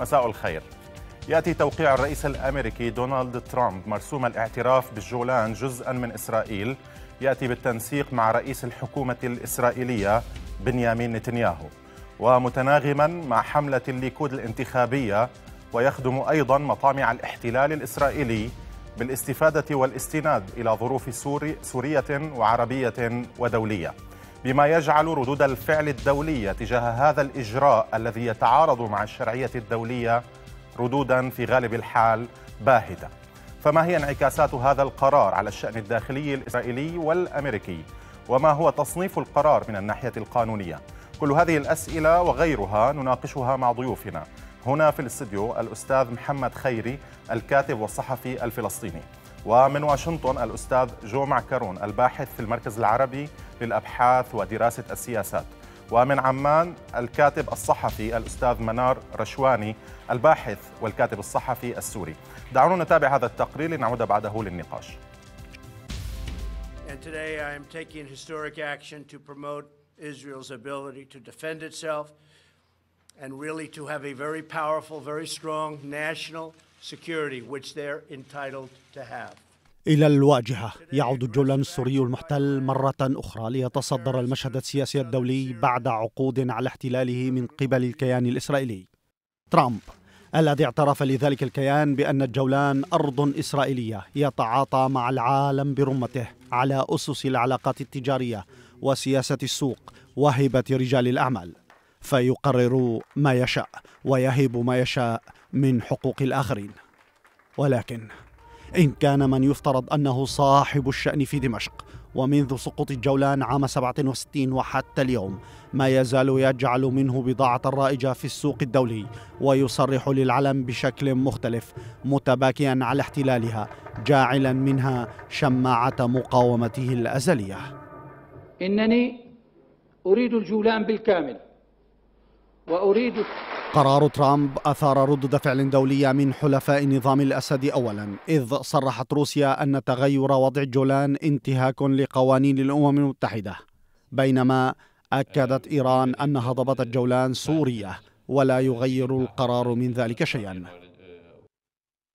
مساء الخير. يأتي توقيع الرئيس الأمريكي دونالد ترامب مرسوم الاعتراف بالجولان جزءا من إسرائيل، يأتي بالتنسيق مع رئيس الحكومة الإسرائيلية بنيامين نتنياهو، ومتناغما مع حملة الليكود الانتخابية، ويخدم أيضا مطامع الاحتلال الإسرائيلي بالاستفادة والاستناد إلى ظروف سورية وعربية ودولية، بما يجعل ردود الفعل الدولية تجاه هذا الإجراء الذي يتعارض مع الشرعية الدولية ردودا في غالب الحال باهتة. فما هي انعكاسات هذا القرار على الشأن الداخلي الإسرائيلي والأمريكي؟ وما هو تصنيف القرار من الناحية القانونية؟ كل هذه الأسئلة وغيرها نناقشها مع ضيوفنا هنا في الاستديو الأستاذ محمد خيري الكاتب والصحفي الفلسطيني، ومن واشنطن الأستاذ جو معكرون الباحث في المركز العربي للأبحاث ودراسة السياسات، ومن عمان الكاتب الصحفي الأستاذ منار رشواني الباحث والكاتب الصحفي السوري. دعونا نتابع هذا التقرير لنعود بعده للنقاش. And today I am taking historic action to promote Israel's ability to defend itself and really to have a very powerful, very strong national security which they're entitled to have. إلى الواجهة يعود الجولان السوري المحتل مرة أخرى ليتصدر المشهد السياسي الدولي بعد عقود على احتلاله من قبل الكيان الإسرائيلي. ترامب الذي اعترف لذلك الكيان بأن الجولان أرض إسرائيلية يتعاطى مع العالم برمته على أسس العلاقات التجارية وسياسة السوق وهبة رجال الأعمال، فيقرر ما يشاء ويهب ما يشاء من حقوق الآخرين. ولكن إن كان من يفترض أنه صاحب الشأن في دمشق ومنذ سقوط الجولان عام 67 وحتى اليوم ما يزال يجعل منه بضاعة رائجة في السوق الدولي ويصرح للعلم بشكل مختلف، متباكيا على احتلالها، جاعلا منها شماعة مقاومته الأزلية. إنني أريد الجولان بالكامل وأريد. قرار ترامب أثار ردود فعل دولية من حلفاء نظام الأسد أولا، إذ صرحت روسيا أن تغير وضع الجولان انتهاك لقوانين الأمم المتحدة، بينما أكدت إيران أن هضبة الجولان سورية ولا يغير القرار من ذلك شيئا.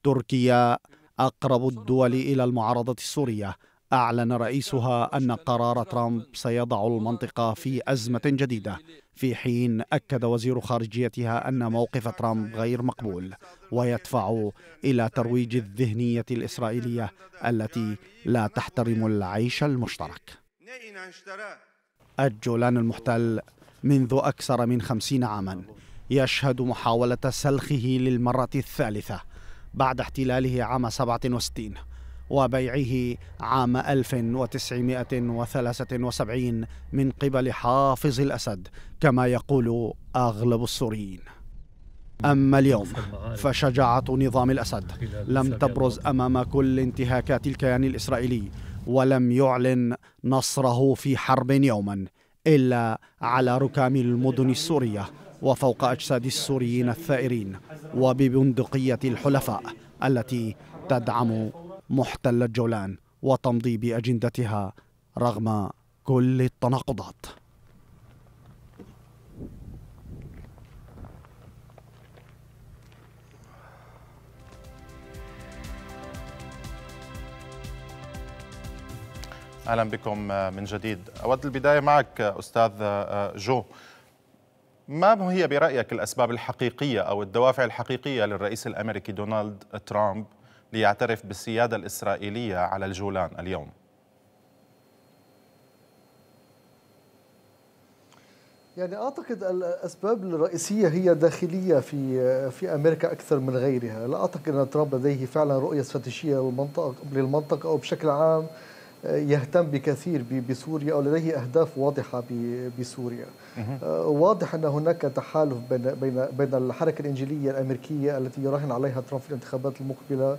تركيا أقرب الدول إلى المعارضة السورية، أعلن رئيسها أن قرار ترامب سيضع المنطقة في أزمة جديدة، في حين أكد وزير خارجيتها أن موقف ترامب غير مقبول ويدفع إلى ترويج الذهنية الإسرائيلية التي لا تحترم العيش المشترك. الجولان المحتل منذ أكثر من 50 عاما يشهد محاولة سلخه للمرة الثالثة بعد احتلاله عام 67 وبيعه عام 1973 من قبل حافظ الأسد كما يقول أغلب السوريين. أما اليوم فشجاعة نظام الأسد لم تبرز أمام كل انتهاكات الكيان الإسرائيلي، ولم يعلن نصره في حرب يوما إلا على ركام المدن السورية وفوق أجساد السوريين الثائرين وببندقية الحلفاء التي تدعم محتل الجولان وتمضي بأجندتها رغم كل التناقضات. أهلا بكم من جديد. أود البداية معك أستاذ جو، ما هي برأيك الأسباب الحقيقية أو الدوافع الحقيقية للرئيس الأمريكي دونالد ترامب ليعترف بالسيادة الإسرائيلية على الجولان اليوم؟ يعني أعتقد الأسباب الرئيسية هي داخلية في أمريكا أكثر من غيرها. لا أعتقد أن ترامب لديه فعلا رؤية استراتيجية للمنطقة أو بشكل عام يهتم بكثير بسوريا أو لديه أهداف واضحة بسوريا. واضح أن هناك تحالف بين الحركة الإنجيلية الأمريكية التي يراهن عليها ترامب في الانتخابات المقبلة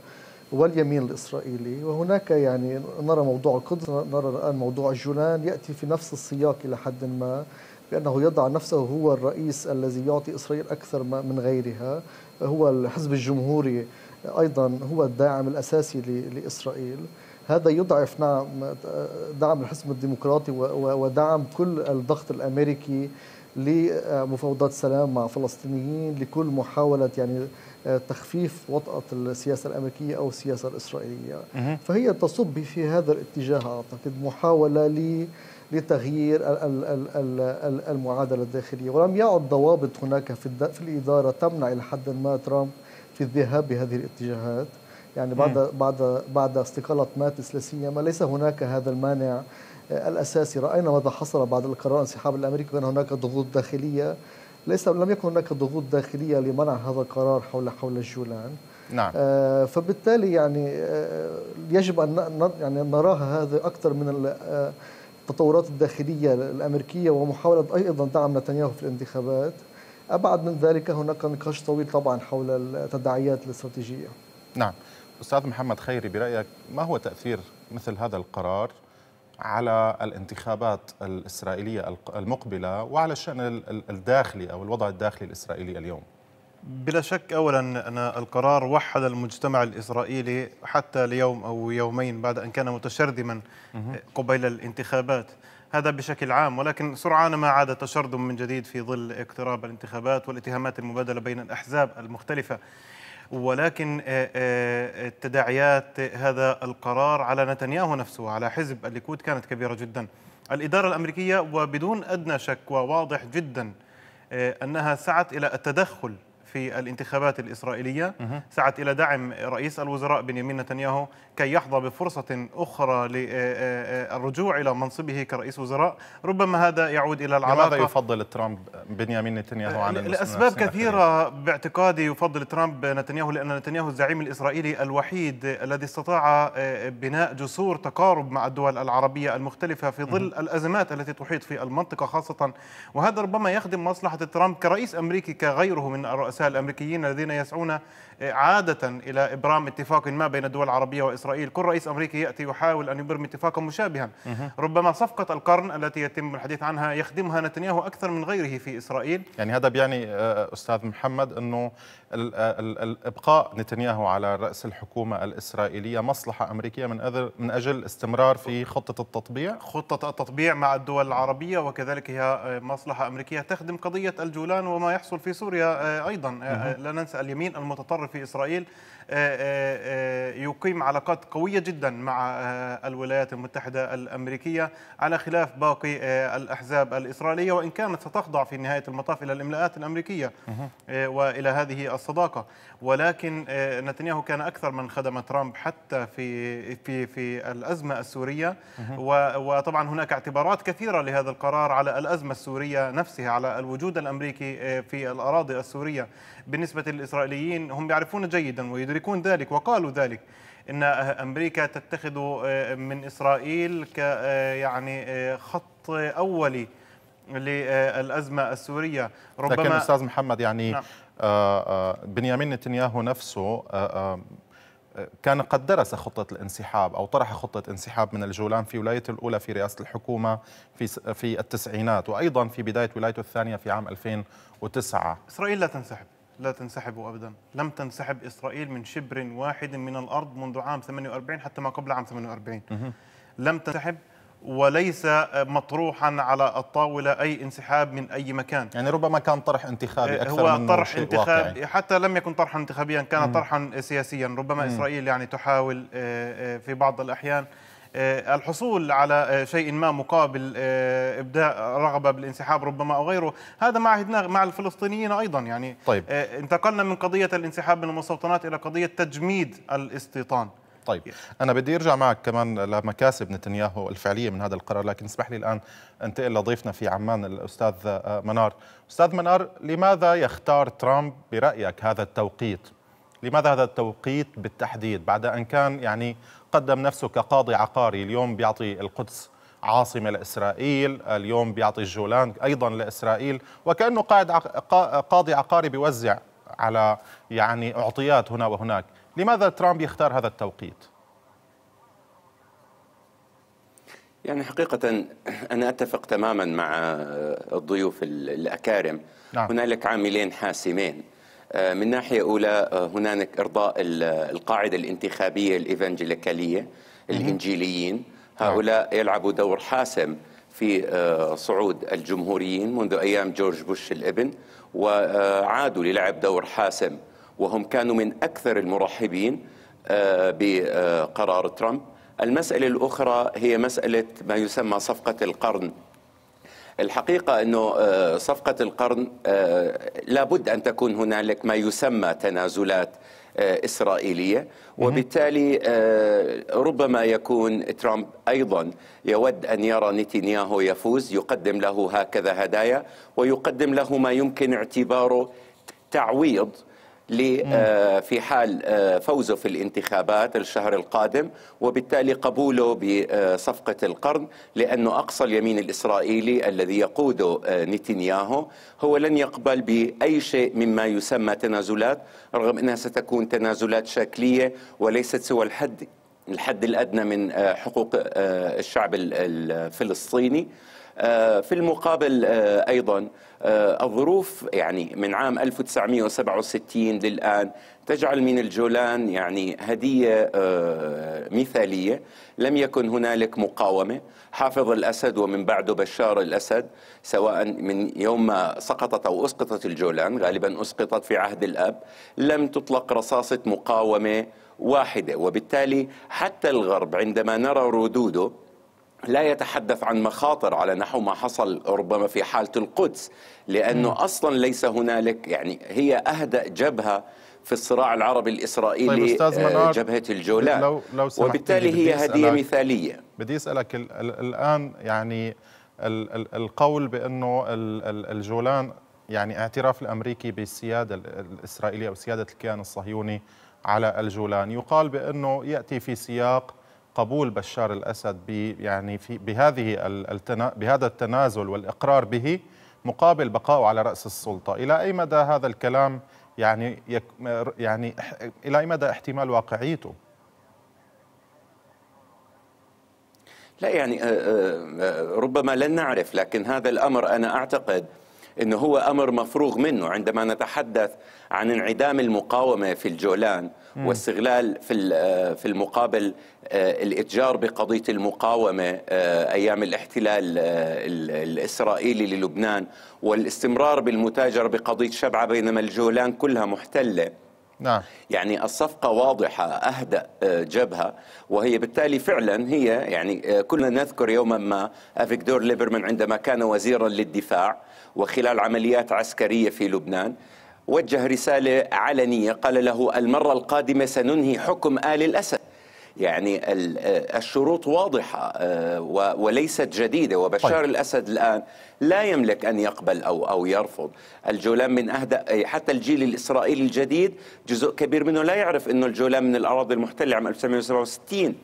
واليمين الإسرائيلي، وهناك يعني نرى موضوع القدس، نرى الآن موضوع الجولان يأتي في نفس السياق إلى حد ما، بأنه يضع نفسه هو الرئيس الذي يعطي إسرائيل أكثر من غيرها، هو الحزب الجمهوري أيضا هو الداعم الأساسي لإسرائيل. هذا يضعف دعم الحزب الديمقراطي ودعم كل الضغط الأمريكي لمفاوضات سلام مع فلسطينيين، لكل محاولة يعني تخفيف وطأة السياسة الأمريكية أو السياسة الإسرائيلية. فهي تصب في هذا الاتجاه أعتقد، محاولة لتغيير المعادلة الداخلية. ولم يعد ضوابط هناك في الإدارة تمنع إلى حد ما ترامب في الذهاب بهذه الاتجاهات. يعني بعد استقالة ماتس لا سيما ليس هناك هذا المانع الأساسي. رأينا ماذا حصل بعد القرار انسحاب الأمريكي، بأن هناك ضغوط داخلية، لم يكن هناك ضغوط داخلية لمنع هذا القرار حول الجولان. نعم. فبالتالي يعني يجب أن يعني نراها هذا أكثر من التطورات الداخلية الأمريكية، ومحاولة أيضا دعم نتنياهو في الانتخابات. أبعد من ذلك هناك نقاش طويل طبعا حول التداعيات الاستراتيجية. نعم. أستاذ محمد خيري، برأيك ما هو تأثير مثل هذا القرار على الانتخابات الإسرائيلية المقبلة وعلى الشأن الداخلي أو الوضع الداخلي الإسرائيلي اليوم؟ بلا شك أولا أن القرار وحد المجتمع الإسرائيلي حتى ليوم أو يومين بعد أن كان متشرذما قبيل الانتخابات، هذا بشكل عام. ولكن سرعان ما عاد تشرذم من جديد في ظل اقتراب الانتخابات والاتهامات المبادلة بين الأحزاب المختلفة. ولكن تداعيات هذا القرار على نتنياهو نفسه، على حزب الليكود، كانت كبيرة جدا. الإدارة الأمريكية وبدون أدنى شك وواضح جدا أنها سعت إلى التدخل في الانتخابات الإسرائيلية، سعت إلى دعم رئيس الوزراء بنيامين نتنياهو كي يحظى بفرصة أخرى للرجوع إلى منصبه كرئيس وزراء. ربما هذا يعود إلى العلاقة. لماذا يفضل ترامب بنيامين نتنياهو عن لأسباب كثيرة باعتقادي. يفضل ترامب نتنياهو لأن نتنياهو الزعيم الإسرائيلي الوحيد الذي استطاع بناء جسور تقارب مع الدول العربية المختلفة في ظل الأزمات التي تحيط في المنطقة خاصة، وهذا ربما يخدم مصلحة ترامب كرئيس أمريكي كغيره من الرؤساء الأمريكيين الذين يسعون عادة إلى إبرام اتفاق ما بين الدول العربية وإسرائيل. كل رئيس أمريكي يأتي يحاول أن يبرم اتفاقا مشابها. ربما صفقة القرن التي يتم الحديث عنها يخدمها نتنياهو أكثر من غيره في إسرائيل. يعني هذا بيعني أستاذ محمد أنه إبقاء نتنياهو على رأس الحكومة الإسرائيلية مصلحة أمريكية من أجل استمرار في خطة التطبيع، خطة التطبيع مع الدول العربية، وكذلك هي مصلحة أمريكية تخدم قضية الجولان وما يحصل في سوريا أيضا. لا ننسى اليمين المتطرف في إسرائيل يقيم علاقات قوية جدا مع الولايات المتحدة الأمريكية على خلاف باقي الأحزاب الإسرائيلية، وإن كانت ستخضع في نهاية المطاف إلى الإملاءات الأمريكية وإلى هذه الصداقة. ولكن نتنياهو كان أكثر من خدم ترامب حتى في في في الأزمة السورية. وطبعا هناك اعتبارات كثيرة لهذا القرار على الأزمة السورية نفسها، على الوجود الأمريكي في الأراضي السورية. بالنسبة للإسرائيليين هم يعرفون جيدا ويدركون ذلك وقالوا ذلك، أن أمريكا تتخذ من إسرائيل يعني خط أولي للأزمة السورية. ربما لكن أستاذ محمد يعني نعم. بنيامين نتنياهو نفسه كان قد درس خطة الانسحاب أو طرح خطة انسحاب من الجولان في ولايته الأولى في رئاسة الحكومة في التسعينات، وأيضا في بداية ولايته الثانية في عام 2009. إسرائيل لا تنسحب أبدا. لم تنسحب إسرائيل من شبر واحد من الأرض منذ عام 48 حتى ما قبل عام 48. لم تنسحب، وليس مطروحا على الطاولة أي انسحاب من أي مكان. يعني ربما كان طرح انتخابي أكثر هو من طرح انتخابي واقعي. حتى لم يكن طرحا انتخابيا، كان طرحا سياسيا. ربما إسرائيل يعني تحاول في بعض الأحيان الحصول على شيء ما مقابل إبداء رغبة بالانسحاب ربما أو غيره. هذا ما عهدناه مع الفلسطينيين أيضا. يعني طيب. انتقلنا من قضية الانسحاب من المستوطنات إلى قضية تجميد الاستيطان. طيب أنا بدي أرجع معك كمان لمكاسب نتنياهو الفعلية من هذا القرار، لكن اسمح لي الآن أنتقل لضيفنا في عمان الأستاذ منار. أستاذ منار، لماذا يختار ترامب برأيك هذا التوقيت؟ لماذا هذا التوقيت بالتحديد بعد أن كان يعني قدم نفسه كقاضي عقاري؟ اليوم بيعطي القدس عاصمة لإسرائيل، اليوم بيعطي الجولان أيضا لإسرائيل، وكأنه قاضي عقاري بيوزع على يعني أعطيات هنا وهناك. لماذا ترامب يختار هذا التوقيت؟ يعني حقيقة أنا أتفق تماما مع الضيوف الأكارم. نعم. هنالك عاملين حاسمين. من ناحية أولى هنالك إرضاء القاعدة الانتخابية الإيفانجيليكالية، الإنجيليين. هؤلاء يلعبوا دور حاسم في صعود الجمهوريين منذ أيام جورج بوش الابن، وعادوا للعب دور حاسم، وهم كانوا من أكثر المرحبين بقرار ترامب. المسألة الأخرى هي مسألة ما يسمى صفقة القرن. الحقيقة أنه صفقة القرن لابد أن تكون هنالك ما يسمى تنازلات إسرائيلية، وبالتالي ربما يكون ترامب أيضا يود أن يرى نتنياهو يفوز، يقدم له هكذا هدايا ويقدم له ما يمكن اعتباره تعويض في حال فوزه في الانتخابات الشهر القادم، وبالتالي قبوله بصفقة القرن، لأنه أقصى اليمين الإسرائيلي الذي يقوده نتنياهو هو لن يقبل بأي شيء مما يسمى تنازلات، رغم أنها ستكون تنازلات شكلية وليست سوى الحد الأدنى من حقوق الشعب الفلسطيني. في المقابل أيضا الظروف يعني من عام 1967 للآن تجعل من الجولان يعني هدية مثالية. لم يكن هنالك مقاومة. حافظ الأسد ومن بعده بشار الأسد، سواء من يوم ما سقطت أو أسقطت الجولان، غالبا أسقطت في عهد الأب، لم تطلق رصاصة مقاومة واحدة. وبالتالي حتى الغرب عندما نرى ردوده لا يتحدث عن مخاطر على نحو ما حصل ربما في حالة القدس، لأنه أصلا ليس هنالك يعني هي أهدأ جبهة في الصراع العربي الإسرائيلي. طيب جبهة الجولان لو وبالتالي هي هدية مثالية. بدي أسألك الآن يعني القول بأنه الجولان يعني اعتراف الأمريكي بالسيادة الإسرائيلية أو سيادة الكيان الصهيوني على الجولان، يقال بأنه يأتي في سياق قبول بشار الأسد يعني بهذا التنازل والإقرار به مقابل بقائه على رأس السلطة. إلى أي مدى هذا الكلام يعني إلى أي مدى احتمال واقعيته؟ لا يعني ربما لن نعرف، لكن هذا الأمر أنا أعتقد أنه هو أمر مفروغ منه. عندما نتحدث عن انعدام المقاومة في الجولان واستغلال في المقابل الإتجار بقضية المقاومة أيام الاحتلال الإسرائيلي للبنان والاستمرار بالمتاجرة بقضية شبعة بينما الجولان كلها محتلة، نعم. يعني الصفقة واضحة، أهدأ جبهة، وهي بالتالي فعلا هي يعني كلنا نذكر يوما ما أفيغدور ليبرمان عندما كان وزيرا للدفاع وخلال عمليات عسكرية في لبنان وجه رسالة علنية قال له المرة القادمة سننهي حكم آل الأسد. يعني الشروط واضحة وليست جديدة، وبشار الأسد الآن لا يملك أن يقبل أو يرفض. الجولان من أهدأ، حتى الجيل الإسرائيلي الجديد جزء كبير منه لا يعرف أنه الجولان من الأراضي المحتلة عام 1967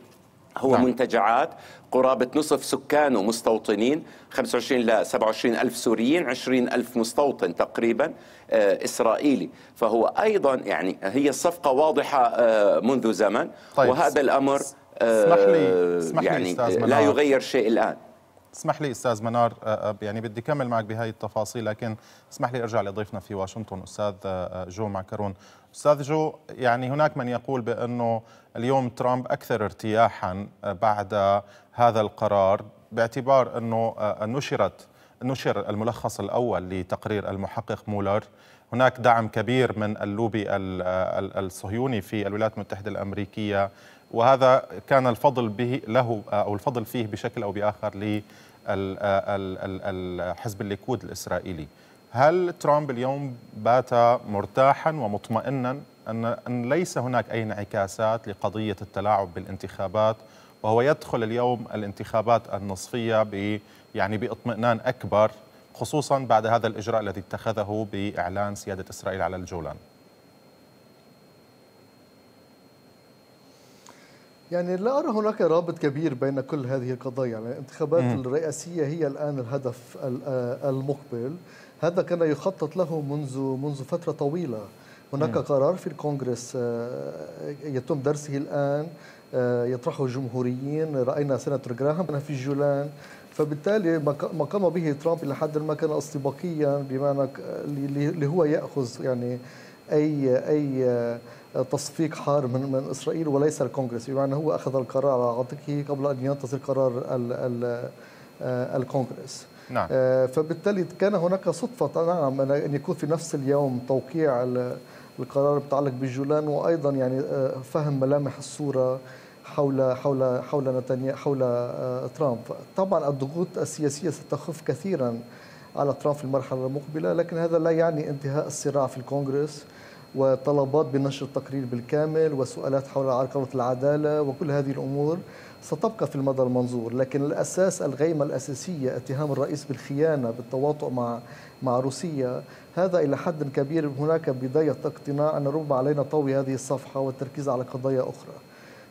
هو منتجعات قرابة نصف سكانه مستوطنين، 25 ل 27 ألف سوريين، 20 ألف مستوطن تقريبا إسرائيلي. فهو أيضا يعني هي الصفقة واضحة منذ زمن. طيب وهذا الأمر اسمح لي لا يغير شيء الآن. اسمح لي أستاذ منار، يعني بدي كمل معك بهذه التفاصيل، لكن اسمح لي أرجع لضيفنا في واشنطن أستاذ جو معكرون. أستاذ جو، يعني هناك من يقول بأنه اليوم ترامب أكثر ارتياحا بعد هذا القرار، باعتبار أنه نشر الملخص الأول لتقرير المحقق مولر، هناك دعم كبير من اللوبي الصهيوني في الولايات المتحدة الأمريكية، وهذا كان الفضل به له أو الفضل فيه بشكل أو بآخر لحزب الليكود الإسرائيلي. هل ترامب اليوم بات مرتاحا ومطمئنا أن ليس هناك أي انعكاسات لقضية التلاعب بالانتخابات، وهو يدخل اليوم الانتخابات النصفية يعني باطمئنان أكبر، خصوصا بعد هذا الإجراء الذي اتخذه بإعلان سيادة إسرائيل على الجولان؟ يعني لا أرى هناك رابط كبير بين كل هذه القضايا. يعني الانتخابات الرئاسية هي الآن الهدف المقبل، هذا كان يخطط له منذ فترة طويلة. هناك قرار في الكونغرس يتم درسه الآن، يطرحه الجمهوريين، رأينا سيناتور جراهام في الجولان. فبالتالي ما قام به ترامب إلى حد ما كان استباقيا، بمعنى اللي هو يأخذ يعني أي تصفيق حار من إسرائيل وليس الكونغرس، بمعنى هو أخذ القرار على عاتقه قبل أن ينتصر قرار الكونغرس. نعم. فبالتالي كان هناك صدفة نعم أن يكون في نفس اليوم توقيع القرار المتعلق بالجولان، وأيضا يعني فهم ملامح الصورة حول ترامب. طبعا الضغوط السياسية ستخف كثيرا على ترامب في المرحلة المقبلة، لكن هذا لا يعني انتهاء الصراع في الكونغرس، وطلبات بنشر التقرير بالكامل وسؤالات حول عرقلة العدالة وكل هذه الأمور ستبقى في المدى المنظور. لكن الأساس، الغيمة الأساسية، اتهام الرئيس بالخيانة بالتواطؤ مع روسيا، هذا إلى حد كبير هناك بداية اقتناع أن ربما علينا طوي هذه الصفحة والتركيز على قضايا أخرى،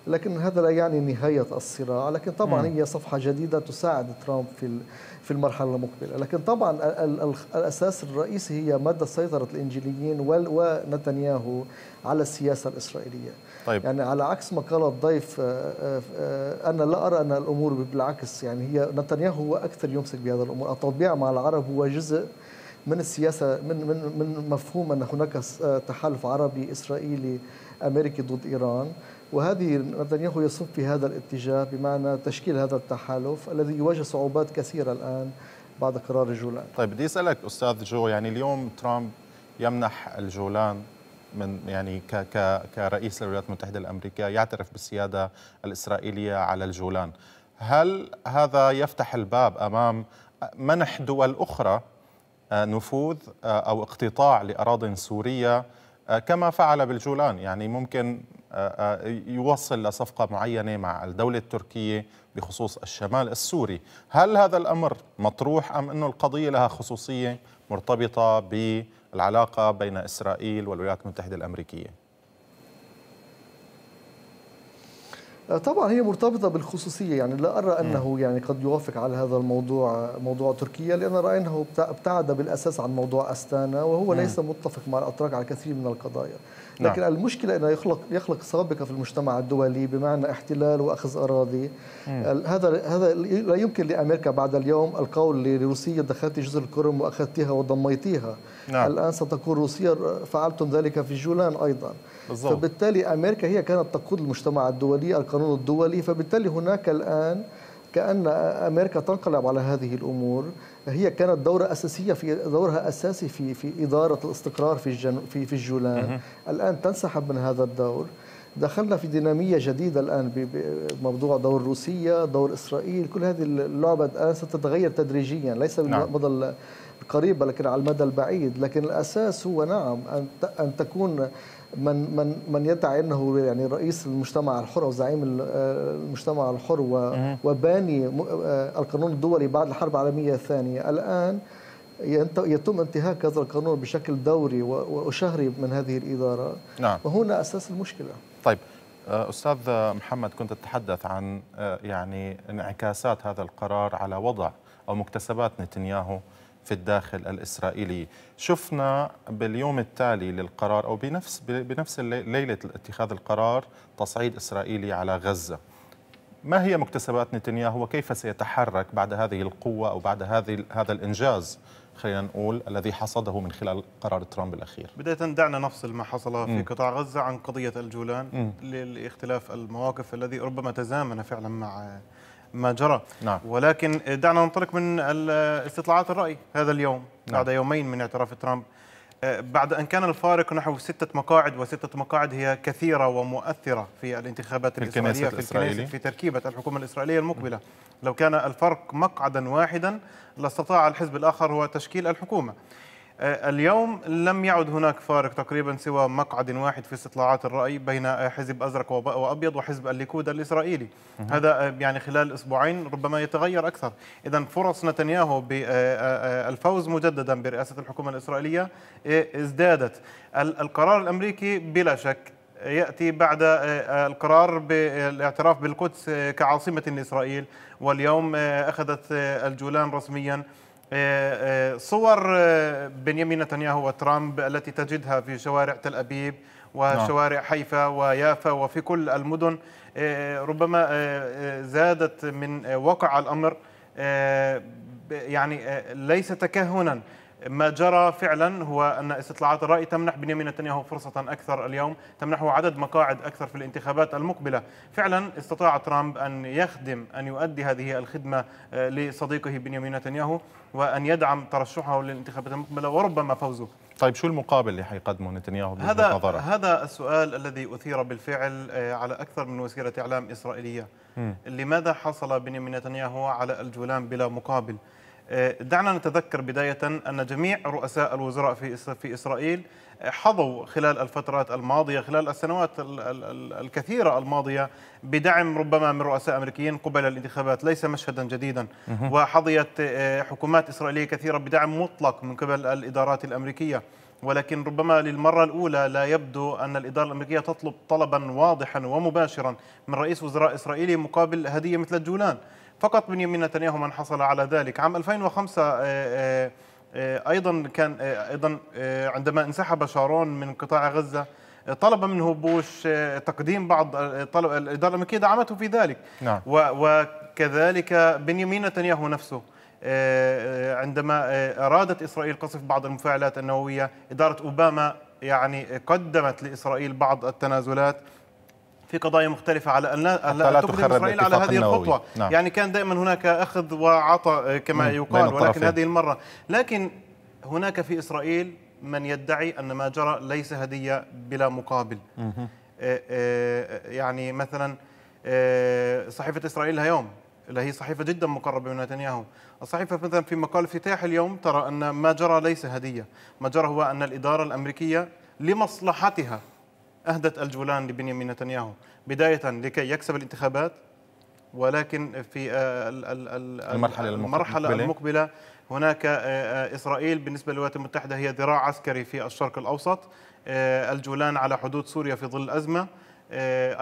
لكن هذا لا يعني نهاية الصراع. لكن طبعا هي صفحة جديدة تساعد ترامب في المرحلة المقبلة. لكن طبعا الأساس الرئيسي هي مدى سيطرة الإنجليين ونتنياهو على السياسة الإسرائيلية. طيب. يعني على عكس ما قال الضيف، أنا لا أرى أن الأمور بالعكس، يعني هي نتنياهو هو أكثر يمسك بهذا الأمور. التطبيع مع العرب هو جزء من السياسة، من مفهوم أن هناك تحالف عربي إسرائيلي أمريكي ضد إيران، وهذه نتنياهو يصب في هذا الاتجاه، بمعنى تشكيل هذا التحالف الذي يواجه صعوبات كثيرة الآن بعد قرار الجولان. طيب، بدي أسألك أستاذ جو، يعني اليوم ترامب يمنح الجولان من يعني كرئيس الولايات المتحدة الأمريكية، يعترف بالسيادة الإسرائيلية على الجولان. هل هذا يفتح الباب أمام منح دول أخرى نفوذ أو اقتطاع لأراضٍ سورية كما فعل بالجولان؟ يعني ممكن يوصل لصفقة معينة مع الدولة التركية بخصوص الشمال السوري. هل هذا الأمر مطروح أم أنه القضية لها خصوصية مرتبطة بالعلاقة بين إسرائيل والولايات المتحدة الأمريكية؟ طبعا هي مرتبطة بالخصوصية، يعني لا أرى أنه يعني قد يوافق على هذا الموضوع، موضوع تركيا، لأن رأيناه ابتعد بالأساس عن موضوع أستانا، وهو ليس متفق مع الأتراك على كثير من القضايا. لكن المشكلة أنه يخلق سابقة في المجتمع الدولي، بمعنى احتلال وأخذ أراضي. هذا لا يمكن لأمريكا بعد اليوم القول لروسيا دخلت جزر القرم وأخذتها وضميتيها. الآن ستكون روسيا فعلتم ذلك في الجولان أيضا. بالضبط. فبالتالي أمريكا هي كانت تقود المجتمع الدولي، القانون الدولي، فبالتالي هناك الآن كأن أمريكا تنقلب على هذه الأمور. هي كانت دورها أساسي في إدارة الاستقرار في الجولان، الآن تنسحب من هذا الدور. دخلنا في دينامية جديدة الآن بموضوع دور روسيا، دور إسرائيل، كل هذه اللعبة الآن ستتغير تدريجيا، ليس بالمدى القريب لكن على المدى البعيد. لكن الأساس هو نعم أن تكون من من من يدعي انه يعني رئيس المجتمع الحر او زعيم المجتمع الحر وباني القانون الدولي بعد الحرب العالميه الثانيه، الان يتم انتهاك هذا القانون بشكل دوري وشهري من هذه الاداره. نعم. وهنا اساس المشكله. طيب استاذ محمد، كنت تتحدث عن يعني انعكاسات هذا القرار على وضع او مكتسبات نتنياهو في الداخل الإسرائيلي. شفنا باليوم التالي للقرار أو بنفس ليلة اتخاذ القرار تصعيد إسرائيلي على غزة. ما هي مكتسبات نتنياهو وكيف سيتحرك بعد هذه القوة أو بعد هذا الإنجاز، خلينا نقول، الذي حصده من خلال قرار ترامب الأخير؟ بداية دعنا نفصل ما حصل في قطاع غزة عن قضية الجولان لاختلاف المواقف الذي ربما تزامن فعلا مع ما جرى. نعم. ولكن دعنا ننطلق من استطلاعات الرأي هذا اليوم. نعم. بعد يومين من اعتراف ترامب، بعد أن كان الفارق نحو 6 مقاعد، وستة مقاعد هي كثيرة ومؤثرة في الانتخابات الإسرائيلية في تركيبة الحكومة الإسرائيلية المقبلة. لو كان الفرق مقعدا واحدا لاستطاع الحزب الآخر هو تشكيل الحكومة. اليوم لم يعد هناك فارق تقريبا سوى مقعد واحد في استطلاعات الرأي بين حزب أزرق وأبيض وحزب الليكود الإسرائيلي. هذا يعني خلال أسبوعين ربما يتغير أكثر. إذن فرص نتنياهو بالفوز مجددا برئاسة الحكومة الإسرائيلية ازدادت. القرار الأمريكي بلا شك يأتي بعد القرار بالاعتراف بالقدس كعاصمة لإسرائيل، واليوم أخذت الجولان رسميا. صور بنيامين نتنياهو وترامب التي تجدها في شوارع تل أبيب وشوارع حيفا ويافا وفي كل المدن ربما زادت من وقع الأمر، يعني ليس تكهنا ما جرى فعلا هو أن استطلاعات الرأي تمنح بنيامين نتنياهو فرصة أكثر اليوم، تمنحه عدد مقاعد أكثر في الانتخابات المقبلة. فعلا استطاع ترامب أن يخدم، أن يؤدي هذه الخدمة لصديقه بنيامين نتنياهو وأن يدعم ترشحه للانتخابات المقبلة وربما فوزه. طيب شو المقابل اللي حيقدمه نتنياهو بوجهة نظرك؟ هذا السؤال الذي أثير بالفعل على أكثر من وسيلة إعلام إسرائيلية. لماذا حصل بنيامين نتنياهو على الجولان بلا مقابل؟ دعنا نتذكر بداية أن جميع رؤساء الوزراء في إسرائيل حظوا خلال الفترات الماضية، خلال السنوات الكثيرة الماضية، بدعم ربما من رؤساء أمريكيين قبل الانتخابات، ليس مشهدا جديدا. وحظيت حكومات إسرائيلية كثيرة بدعم مطلق من قبل الإدارات الأمريكية، ولكن ربما للمرة الأولى لا يبدو أن الإدارة الأمريكية تطلب طلبا واضحا ومباشرا من رئيس وزراء إسرائيلي مقابل هدية مثل الجولان. فقط بنيامين نتنياهو من حصل على ذلك. عام 2005 أيضا كان عندما انسحب شارون من قطاع غزة طلب منه بوش تقديم بعض طلب، الإدارة الأمريكية دعمته في ذلك. نعم. وكذلك بنيامين نتنياهو نفسه عندما أرادت إسرائيل قصف بعض المفاعلات النووية، إدارة أوباما يعني قدمت لإسرائيل بعض التنازلات في قضايا مختلفة على أن لا تقدم إسرائيل على هذه الخطوة. نعم. يعني كان دائما هناك أخذ وعطى كما يقال، ولكن هذه المرة، لكن هناك في إسرائيل من يدعي أن ما جرى ليس هدية بلا مقابل. يعني مثلا صحيفة إسرائيل اليوم اللي هي صحيفة جدا مقربة من نتنياهو، الصحيفة مثلا في مقال افتتاح اليوم ترى أن ما جرى ليس هدية، ما جرى هو أن الإدارة الأمريكية لمصلحتها أهدت الجولان لبنيامين نتنياهو، بداية لكي يكسب الانتخابات، ولكن في المرحلة المقبلة هناك إسرائيل بالنسبة للولايات المتحدة هي ذراع عسكري في الشرق الأوسط، الجولان على حدود سوريا في ظل الأزمة،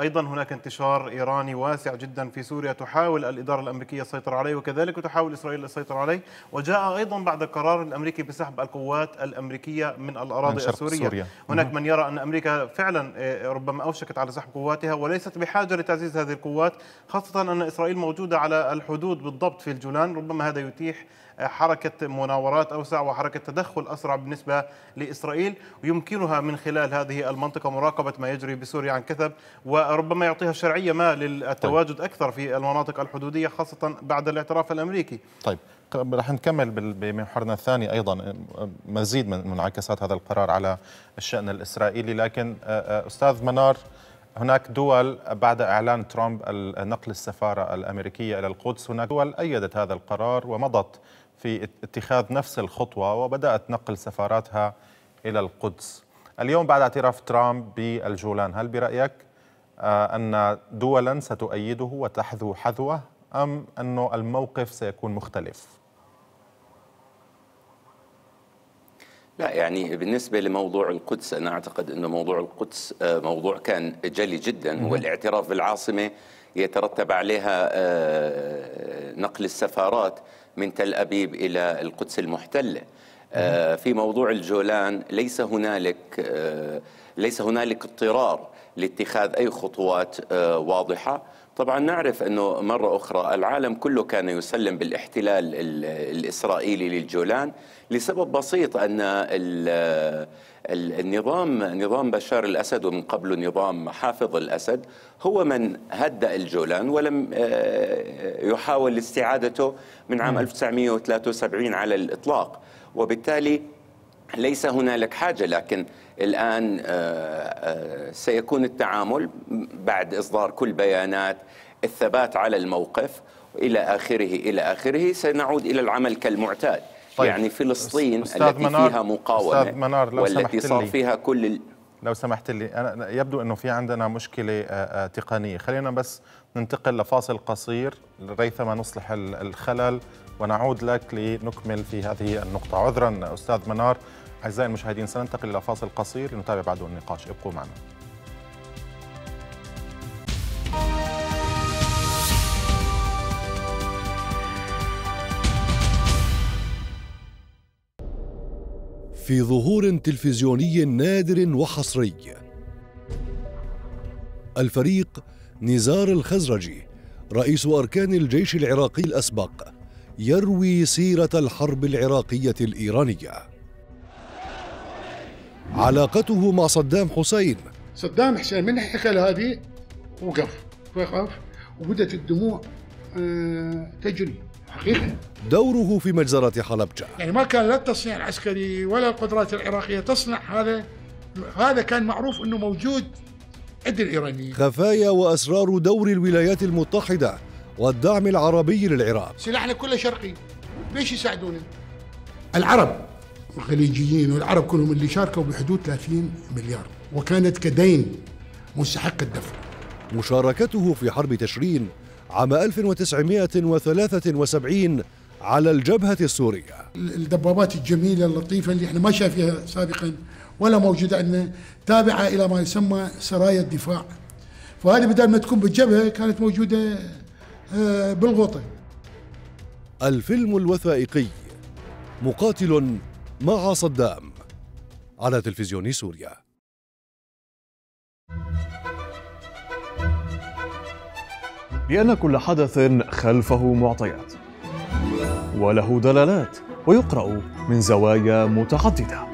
أيضا هناك انتشار إيراني واسع جدا في سوريا تحاول الإدارة الأمريكية السيطرة عليه، وكذلك تحاول إسرائيل السيطرة عليه. وجاء أيضا بعد القرار الأمريكي بسحب القوات الأمريكية من الأراضي السورية. هناك من يرى أن أمريكا فعلا ربما أوشكت على سحب قواتها وليست بحاجة لتعزيز هذه القوات، خاصة أن إسرائيل موجودة على الحدود بالضبط في الجولان. ربما هذا يتيح حركة مناورات أوسع وحركة تدخل أسرع بالنسبة لإسرائيل، ويمكنها من خلال هذه المنطقة مراقبة ما يجري بسوريا عن كثب، وربما يعطيها شرعية ما للتواجد أكثر في المناطق الحدودية خاصة بعد الاعتراف الأمريكي. طيب رح نكمل بمحورنا الثاني أيضا مزيد من منعكسات هذا القرار على الشأن الإسرائيلي، لكن أستاذ منار، هناك دول بعد إعلان ترامب نقل السفارة الأمريكية إلى القدس، هناك دول أيدت هذا القرار ومضت في اتخاذ نفس الخطوة وبدأت نقل سفاراتها إلى القدس. اليوم بعد اعتراف ترامب بالجولان، هل برأيك أن دولا ستؤيده وتحذو حذوه أم أنه الموقف سيكون مختلف؟ لا، يعني بالنسبة لموضوع القدس أنا أعتقد أنه موضوع القدس موضوع كان جلي جدا، والاعتراف بالعاصمة يترتب عليها نقل السفارات من تل أبيب إلى القدس المحتلة. في موضوع الجولان ليس هنالك اضطرار لاتخاذ أي خطوات واضحة. طبعا نعرف أنه مرة أخرى العالم كله كان يسلم بالاحتلال الإسرائيلي للجولان لسبب بسيط، أن النظام بشار الأسد ومن قبل نظام حافظ الأسد هو من هدأ الجولان ولم يحاول استعادته من عام 1973 على الإطلاق، وبالتالي ليس هنالك حاجة. لكن الآن سيكون التعامل بعد إصدار كل بيانات، الثبات على الموقف إلى آخره، سنعود إلى العمل كالمعتاد. طيب. يعني فلسطين التي فيها مقاومة والتي صار فيها كل لو سمحت لي، أنا يبدو أنه في عندنا مشكلة تقنية، خلينا بس ننتقل لفاصل قصير ريثما نصلح الخلل ونعود لك لنكمل في هذه النقطة. عذرا أستاذ منار. أعزائي المشاهدين، سننتقل إلى فاصل قصير لنتابع بعده النقاش، ابقوا معنا. في ظهور تلفزيوني نادر وحصري، الفريق نزار الخزرجي رئيس أركان الجيش العراقي الأسبق يروي سيرة الحرب العراقية الإيرانية. علاقته مع صدام حسين. صدام حسين من حكى هذه وقف وبدت الدموع تجري حقيقة. دوره في مجزرة حلبجة. يعني ما كان لا التصنيع العسكري ولا القدرات العراقية تصنع هذا كان معروف أنه موجود عند الإيرانيين. خفايا وأسرار دور الولايات المتحدة والدعم العربي للعراق. سلاحنا كله شرقي، ليش يساعدونا؟ العرب الخليجيين والعرب كلهم اللي شاركوا بحدود 30 مليار وكانت كدين مستحق الدفع. مشاركته في حرب تشرين عام 1973 على الجبهة السورية. الدبابات الجميلة اللطيفة اللي احنا ما شايفينها سابقا ولا موجودة عندنا، تابعة إلى ما يسمى سرايا الدفاع. فهذه بدل ما تكون بالجبهة كانت موجودة بالغوطة. الفيلم الوثائقي مقاتل مع صدام على تلفزيون سوريا. بأن كل حدث خلفه معطيات وله دلالات ويقرأ من زوايا متعددة،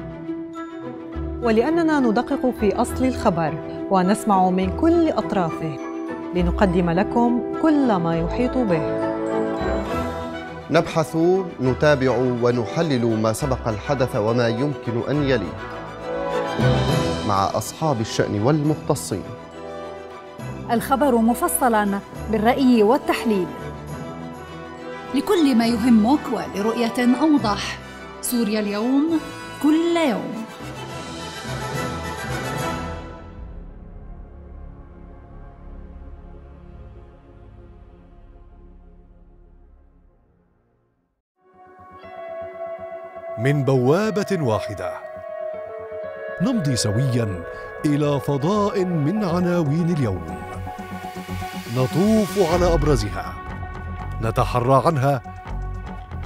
ولأننا ندقق في أصل الخبر ونسمع من كل أطرافه لنقدم لكم كل ما يحيط به. نبحث، نتابع ونحلل ما سبق الحدث وما يمكن أن يليه مع أصحاب الشأن والمختصين. الخبر مفصلاً بالرأي والتحليل لكل ما يهمك ولرؤية أوضح. سوريا اليوم، كل يوم. من بوابة واحدة نمضي سوياً إلى فضاء من عناوين اليوم، نطوف على أبرزها، نتحرى عنها،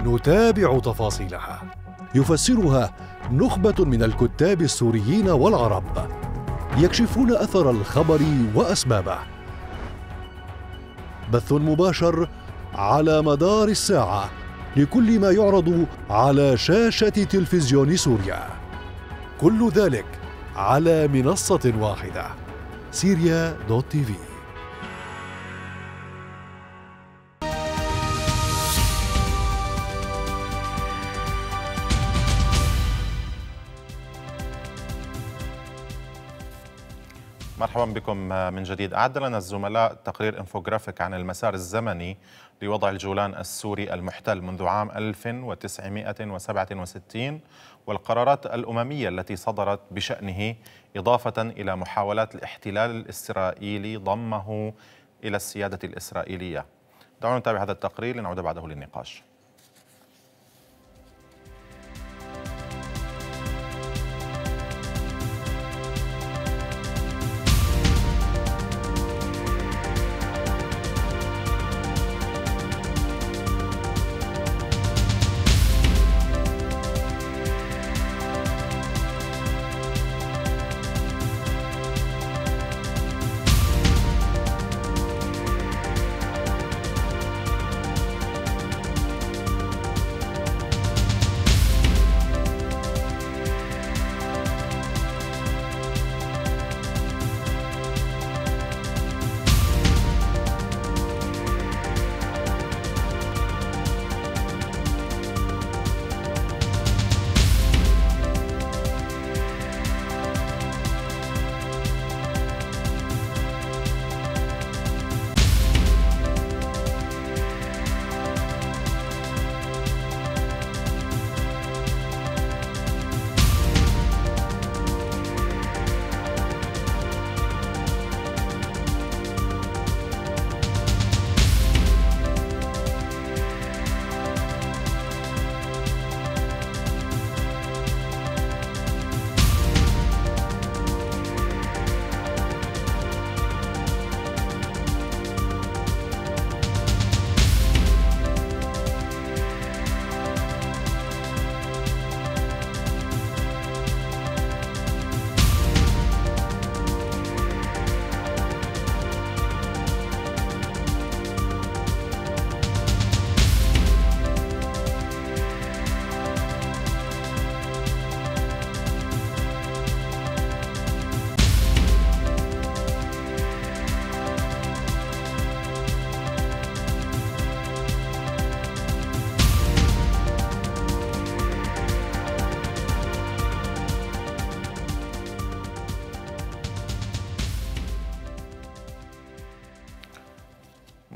نتابع تفاصيلها. يفسرها نخبة من الكتاب السوريين والعرب، يكشفون أثر الخبر وأسبابه. بث مباشر على مدار الساعة لكل ما يعرض على شاشة تلفزيون سوريا، كل ذلك على منصة واحدة، سيريا دوت تي في. مرحبا بكم من جديد. أعد لنا الزملاء تقرير انفوغرافيك عن المسار الزمني لوضع الجولان السوري المحتل منذ عام 1967 والقرارات الأممية التي صدرت بشأنه، إضافة إلى محاولات الاحتلال الإسرائيلي ضمه إلى السيادة الإسرائيلية. دعونا نتابع هذا التقرير لنعود بعده للنقاش.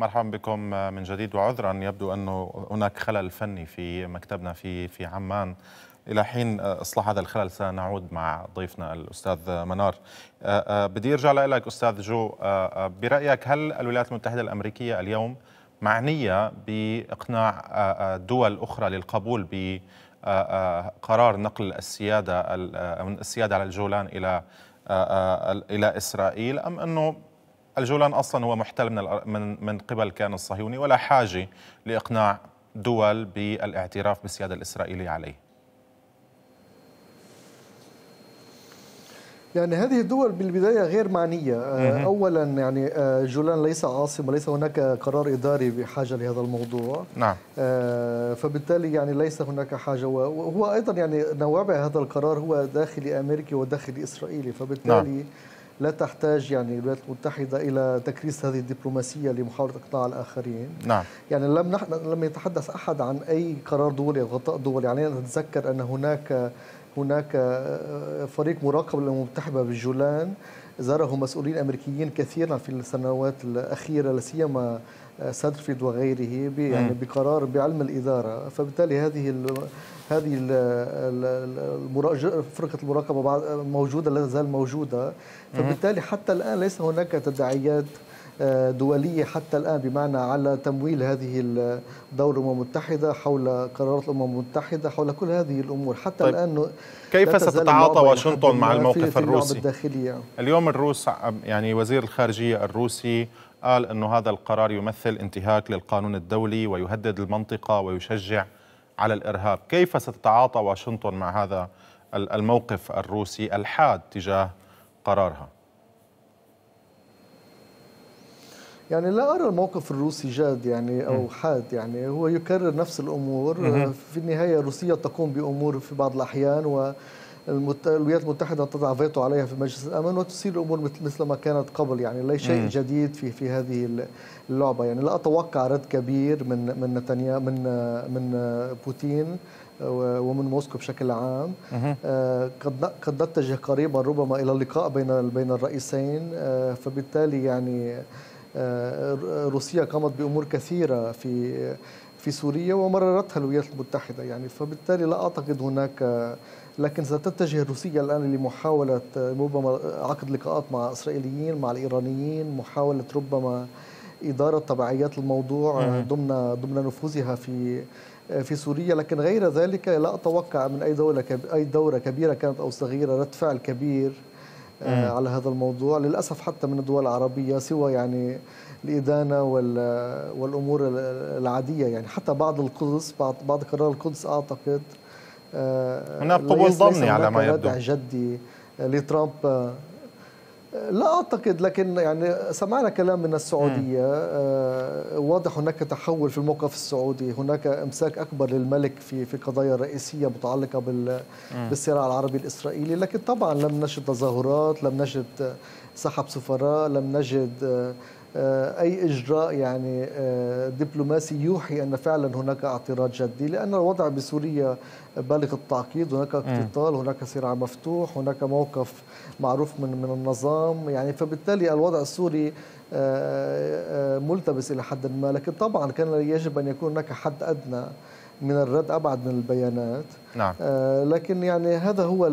مرحبا بكم من جديد، وعذرا يبدو أنه هناك خلل فني في مكتبنا في عمان. إلى حين إصلاح هذا الخلل سنعود مع ضيفنا الأستاذ منار. بدي أرجع لك أستاذ جو، برأيك هل الولايات المتحدة الأمريكية اليوم معنية بإقناع دول أخرى للقبول بقرار نقل السيادة من السيادة على الجولان إلى إسرائيل، أم أنه الجولان أصلا هو محتل من قبل الكيان الصهيوني ولا حاجة لإقناع دول بالاعتراف بالسيادة الإسرائيلية عليه؟ يعني هذه الدول بالبداية غير معنية. أولا يعني جولان ليس عاصمة، وليس هناك قرار إداري بحاجة لهذا الموضوع. نعم. فبالتالي يعني ليس هناك حاجة، وهو أيضا يعني نوابع هذا القرار هو داخلي أمريكي وداخلي إسرائيلي، فبالتالي نعم. لا تحتاج يعني الولايات المتحدة إلى تكريس هذه الدبلوماسية لمحاولة إقناع الآخرين. نعم. يعني لم يتحدث أحد عن أي قرار دولي أو غطاء دولي. يعني نتذكر أن هناك فريق مراقب للأمم المتحدة بالجولان زاره مسؤولين أمريكيين كثيرا في السنوات الأخيرة، لا سيما سادرفيد وغيره، يعني بقرار بعلم الإدارة. فبالتالي هذه فرقة المراقبة موجودة، لا تزال موجودة. فبالتالي حتى الآن ليس هناك تداعيات دولية حتى الآن، بمعنى على تمويل هذه الدور الأمم المتحدة حول قرارات الأمم المتحدة حول كل هذه الأمور حتى طيب. الآن كيف ستتعاطى واشنطن مع الموقف الروسي اليوم؟ الروس يعني وزير الخارجية الروسي قال أنه هذا القرار يمثل انتهاك للقانون الدولي ويهدد المنطقة ويشجع على الإرهاب. كيف ستتعاطى واشنطن مع هذا الموقف الروسي الحاد تجاه قرارها؟ يعني لا أرى الموقف الروسي جاد يعني أو حاد، يعني هو يكرر نفس الأمور. في النهاية روسيا تقوم بأمور في بعض الأحيان، والولايات المتحدة تضع فيتو عليها في مجلس الأمن وتسير الأمور مثل ما كانت قبل. يعني لا شيء جديد في هذه اللعبة. يعني لا أتوقع رد كبير من نتنياهو من بوتين ومن موسكو بشكل عام. قد نتجه قريبا ربما إلى اللقاء بين الرئيسين. فبالتالي يعني روسيا قامت بأمور كثيرة في سوريا ومررتها الولايات المتحدة، يعني فبالتالي لا أعتقد هناك، لكن ستتجه روسيا الآن لمحاولة ربما عقد لقاءات مع إسرائيليين، مع الإيرانيين، محاولة ربما إدارة تبعيات الموضوع ضمن نفوذها في سوريا. لكن غير ذلك لا أتوقع من أي دولة كبيرة كانت أو صغيرة رد فعل كبير على هذا الموضوع. للأسف حتى من الدول العربية، سوى يعني الإدانة والأمور العادية. يعني حتى بعض القدس، بعض قرار القدس أعتقد هناك قبول ضمني على ما يبدو جدي لترامب، لا أعتقد. لكن يعني سمعنا كلام من السعودية، واضح هناك تحول في الموقف السعودي، هناك إمساك أكبر للملك في قضايا رئيسية متعلقة بالصراع العربي الإسرائيلي. لكن طبعا لم نجد تظاهرات، لم نجد سحب سفراء، لم نجد أي إجراء يعني دبلوماسي يوحي أن فعلا هناك اعتراض جدي، لأن الوضع بسوريا بالغ التعقيد. هناك اقتتال، هناك صراع مفتوح، هناك موقف معروف من النظام. يعني فبالتالي الوضع السوري ملتبس إلى حد ما. لكن طبعا كان يجب أن يكون هناك حد أدنى من الرد، أبعد من البيانات. نعم. لكن يعني هذا هو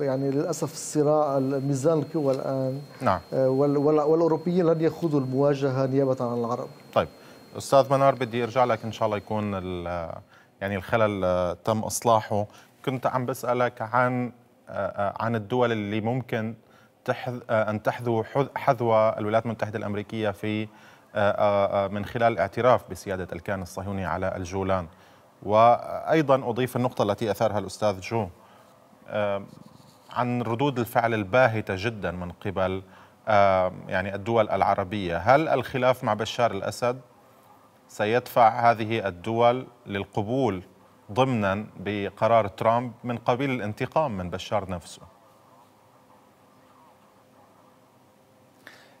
يعني للأسف الصراع، الميزان القوى الآن. نعم. والأوروبيين لن يخوضوا المواجهة نيابة عن العرب. طيب أستاذ منار، بدي أرجع لك إن شاء الله يكون يعني الخلل تم إصلاحه. كنت عم بسألك عن الدول اللي ممكن أن تحذو حذو الولايات المتحدة الأمريكية من خلال الاعتراف بسيادة الكيان الصهيوني على الجولان. وأيضا أضيف النقطة التي أثارها الأستاذ جو عن ردود الفعل الباهتة جدا من قبل يعني الدول العربية. هل الخلاف مع بشار الأسد سيدفع هذه الدول للقبول ضمنا بقرار ترامب من قبيل الانتقام من بشار نفسه؟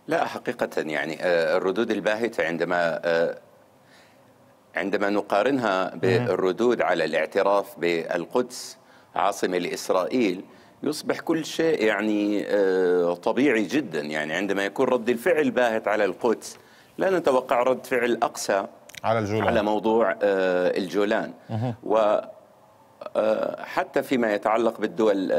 لا، حقيقة يعني الردود الباهتة عندما نقارنها بالردود على الاعتراف بالقدس عاصمة لإسرائيل، يصبح كل شيء يعني طبيعي جدا. يعني عندما يكون رد الفعل باهت على القدس لا نتوقع رد فعل أقسى على الجولان، على موضوع الجولان. وحتى فيما يتعلق بالدول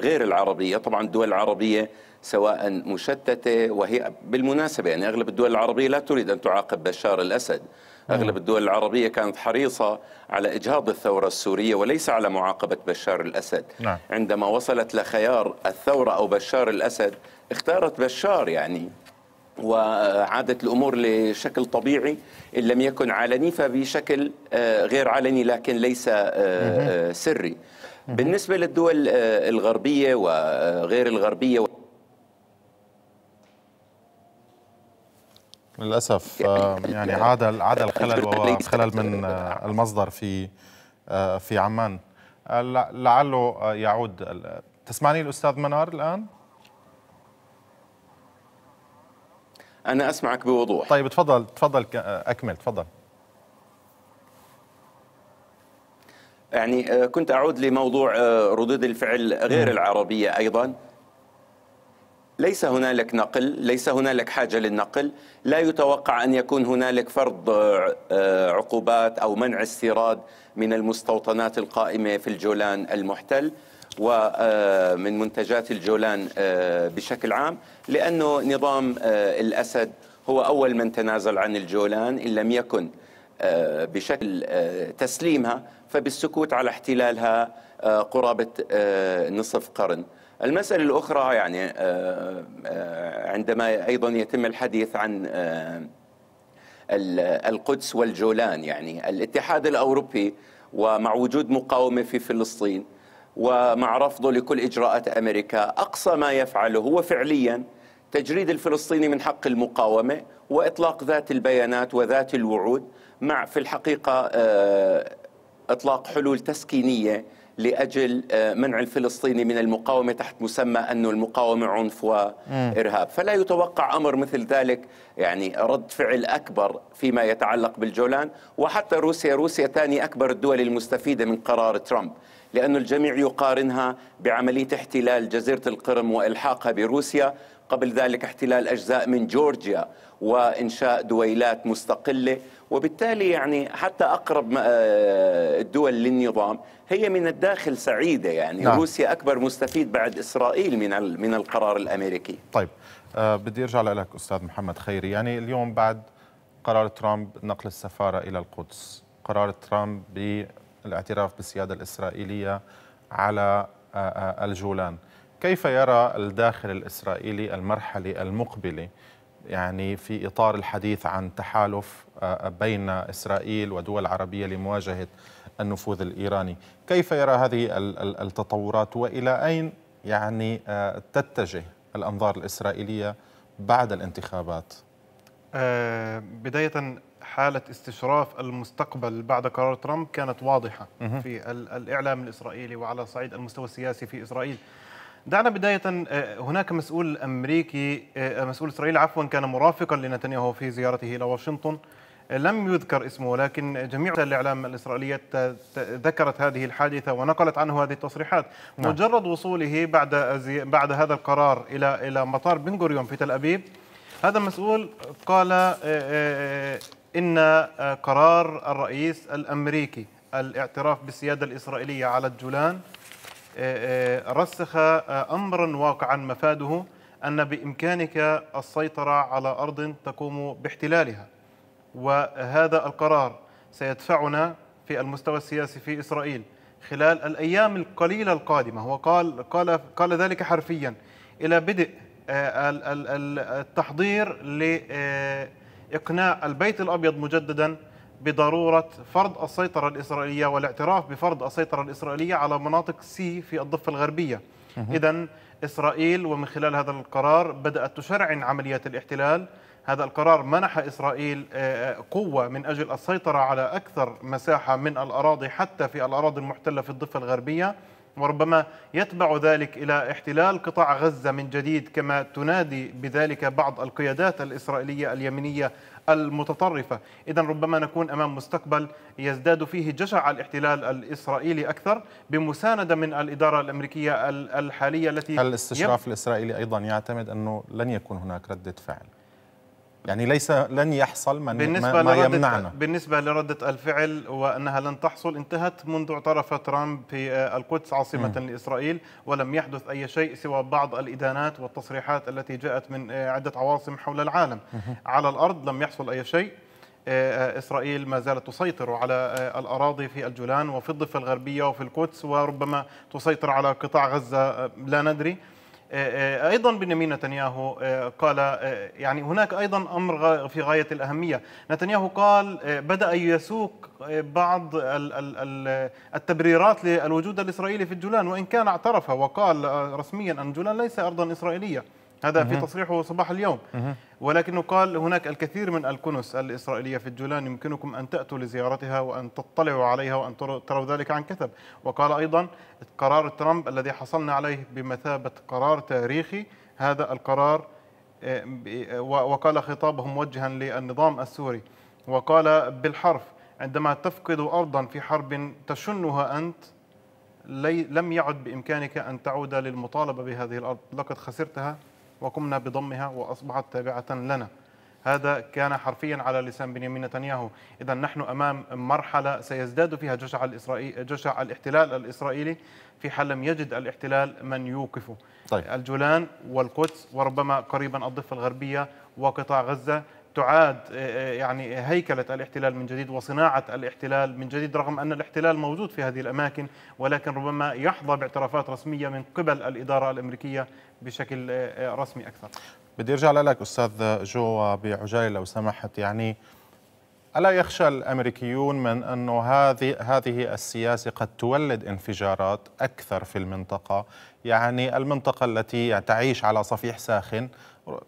غير العربية، طبعا الدول العربية سواء مشتتة، وهي بالمناسبة يعني أغلب الدول العربية لا تريد أن تعاقب بشار الأسد. أغلب الدول العربية كانت حريصة على إجهاض الثورة السورية وليس على معاقبة بشار الأسد. نعم. عندما وصلت لخيار الثورة أو بشار الأسد اختارت بشار يعني، وعادت الأمور لشكل طبيعي إن لم يكن علني فبشكل غير علني لكن ليس سري. بالنسبة للدول الغربية وغير الغربية للأسف يعني عاد الخلل، وخلل من المصدر في عمان لعله يعود. تسمعني الأستاذ منار الآن؟ أنا أسمعك بوضوح. طيب تفضل، تفضل أكمل، تفضل. يعني كنت أعود لموضوع ردود الفعل غير العربية أيضا. ليس هنالك نقل، ليس هنالك حاجة للنقل، لا يتوقع أن يكون هنالك فرض عقوبات أو منع استيراد من المستوطنات القائمة في الجولان المحتل ومن منتجات الجولان بشكل عام، لأنه نظام الأسد هو أول من تنازل عن الجولان إن لم يكن بشكل تسليمها فبالسكوت على احتلالها قرابة نصف قرن. المسألة الأخرى يعني عندما أيضا يتم الحديث عن القدس والجولان، يعني الاتحاد الأوروبي ومع وجود مقاومة في فلسطين ومع رفضه لكل إجراءات أمريكا، أقصى ما يفعله هو فعليا تجريد الفلسطيني من حق المقاومة وإطلاق ذات البيانات وذات الوعود، مع في الحقيقة إطلاق حلول تسكينية لأجل منع الفلسطيني من المقاومة تحت مسمى أنه المقاومة عنف وإرهاب. فلا يتوقع أمر مثل ذلك، يعني رد فعل أكبر فيما يتعلق بالجولان. وحتى روسيا ثاني أكبر الدول المستفيدة من قرار ترامب، لأن الجميع يقارنها بعملية احتلال جزيرة القرم وإلحاقها بروسيا، قبل ذلك احتلال أجزاء من جورجيا وإنشاء دويلات مستقلة. وبالتالي يعني حتى أقرب الدول للنظام هي من الداخل سعيدة، يعني نعم. روسيا أكبر مستفيد بعد إسرائيل من القرار الأمريكي. طيب بدي أرجع لك أستاذ محمد خيري. يعني اليوم بعد قرار ترامب نقل السفارة إلى القدس، قرار ترامب بالاعتراف بالسيادة الإسرائيلية على الجولان، كيف يرى الداخل الإسرائيلي المرحلة المقبلة يعني في إطار الحديث عن تحالف بين إسرائيل ودول عربية لمواجهة النفوذ الإيراني؟ كيف يرى هذه التطورات، وإلى أين يعني تتجه الأنظار الإسرائيلية بعد الانتخابات؟ بداية حالة استشراف المستقبل بعد قرار ترامب كانت واضحة في الإعلام الإسرائيلي وعلى صعيد المستوى السياسي في إسرائيل. دعنا بداية، هناك مسؤول إسرائيلي كان مرافقا لنتنياهو في زيارته إلى واشنطن، لم يذكر اسمه، ولكن جميع الإعلام الإسرائيلية ذكرت هذه الحادثة ونقلت عنه هذه التصريحات. مجرد وصوله بعد هذا القرار إلى مطار بن غوريون في تل أبيب، هذا المسؤول قال إن قرار الرئيس الأمريكي الاعتراف بالسيادة الإسرائيلية على الجولان رسخ أمرا واقعا مفاده أن بإمكانك السيطرة على أرض تقوم باحتلالها، وهذا القرار سيدفعنا في المستوى السياسي في إسرائيل خلال الأيام القليلة القادمة، هو قال ذلك حرفيا، إلى بدء التحضير لإقناع البيت الأبيض مجددا بضرورة فرض السيطرة الإسرائيلية والاعتراف بفرض السيطرة الإسرائيلية على مناطق سي في الضفة الغربية. إذن إسرائيل ومن خلال هذا القرار بدأت تشرعن عمليات الاحتلال. هذا القرار منح إسرائيل قوة من أجل السيطرة على أكثر مساحة من الأراضي، حتى في الأراضي المحتلة في الضفة الغربية، وربما يتبع ذلك إلى احتلال قطاع غزة من جديد كما تنادي بذلك بعض القيادات الإسرائيلية اليمينية المتطرفة. إذن ربما نكون أمام مستقبل يزداد فيه جشع الاحتلال الإسرائيلي أكثر بمساندة من الإدارة الأمريكية الحالية. التي هل الاستشراف الإسرائيلي أيضا يعتمد أنه لن يكون هناك ردة فعل؟ يعني ليس لن يحصل ما يمنعنا. بالنسبة لردة الفعل وأنها لن تحصل انتهت منذ اعترف ترامب في القدس عاصمة لإسرائيل، ولم يحدث أي شيء سوى بعض الإدانات والتصريحات التي جاءت من عدة عواصم حول العالم. على الأرض لم يحصل أي شيء. إسرائيل ما زالت تسيطر على الأراضي في الجولان وفي الضفة الغربية وفي القدس، وربما تسيطر على قطاع غزة لا ندري. أيضا بنيامين نتنياهو قال، يعني هناك أيضا أمر في غاية الأهمية، نتنياهو قال بدأ يسوق بعض التبريرات للوجود الإسرائيلي في الجولان، وإن كان اعترف وقال رسميا أن الجولان ليس أرضا إسرائيلية، هذا في تصريحه صباح اليوم، ولكنه قال هناك الكثير من الكنوز الإسرائيلية في الجولان، يمكنكم أن تأتوا لزيارتها وأن تطلعوا عليها وأن تروا ذلك عن كثب. وقال أيضا قرار ترامب الذي حصلنا عليه بمثابة قرار تاريخي، هذا القرار، وقال خطابه موجها للنظام السوري، وقال بالحرف عندما تفقد أرضا في حرب تشنها أنت لم يعد بإمكانك أن تعود للمطالبة بهذه الأرض، لقد خسرتها وقمنا بضمها وأصبحت تابعة لنا. هذا كان حرفيا على لسان بنيامين نتنياهو. إذا نحن أمام مرحلة سيزداد فيها جشع الاحتلال الإسرائيلي في حال لم يجد الاحتلال من يوقفه. طيب. الجولان والقدس وربما قريبا الضفة الغربية وقطاع غزة تعاد يعني هيكلة الاحتلال من جديد وصناعة الاحتلال من جديد، رغم أن الاحتلال موجود في هذه الأماكن، ولكن ربما يحظى باعترافات رسمية من قبل الإدارة الأمريكية بشكل رسمي أكثر. بدي أرجع لك أستاذ جو بعجالة لو سمحت، يعني ألا يخشى الأمريكيون من أنه هذه السياسة قد تولد انفجارات أكثر في المنطقة، يعني المنطقة التي تعيش على صفيح ساخن،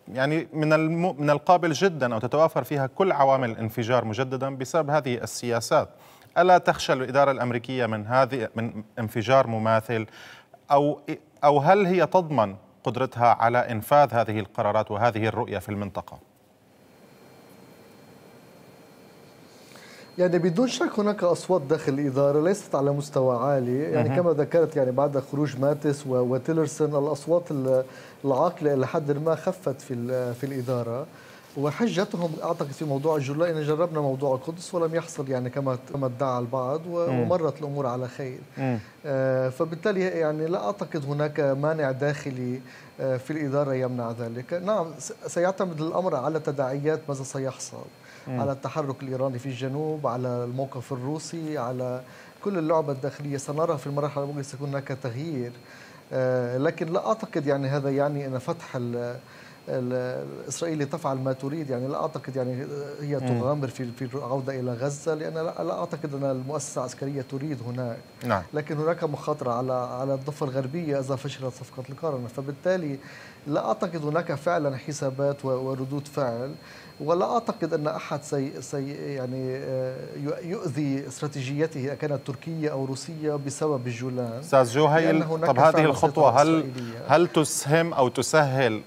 يعني من القابل جدا أن تتوافر فيها كل عوامل الانفجار مجددا بسبب هذه السياسات؟ ألا تخشى الإدارة الأمريكية من انفجار مماثل، أو هل هي تضمن قدرتها على إنفاذ هذه القرارات وهذه الرؤية في المنطقة؟ يعني بدون شك هناك أصوات داخل الإدارة ليست على مستوى عالي، يعني كما ذكرت، يعني بعد خروج ماتس وتيلرسون الأصوات العاقلة إلى حد ما خفت في الإدارة، وحجتهم أعتقد في موضوع الجولان إن جربنا موضوع القدس ولم يحصل يعني كما ادعى البعض، ومرت الأمور على خير. فبالتالي يعني لا أعتقد هناك مانع داخلي في الإدارة يمنع ذلك. نعم سيعتمد الأمر على تداعيات ماذا سيحصل، على التحرك الإيراني في الجنوب، على الموقف الروسي، على كل اللعبة الداخلية. سنرى في المرحلة المقبلة سيكون هناك تغيير، لكن لا أعتقد يعني هذا يعني أن فتح الإسرائيلي تفعل ما تريد، يعني لا أعتقد يعني هي تغامر في العودة إلى غزة، لأن لا أعتقد أن المؤسسة العسكرية تريد هناك. نعم. لكن هناك مخاطرة على الضفة الغربية إذا فشلت صفقة القرن، فبالتالي لا أعتقد هناك فعلا حسابات وردود فعل، ولا أعتقد أن أحد يعني يؤذي استراتيجيته كانت تركية أو روسية بسبب الجولان. أستاذ جو، طب هذه الخطوة هل تسهم أو تسهل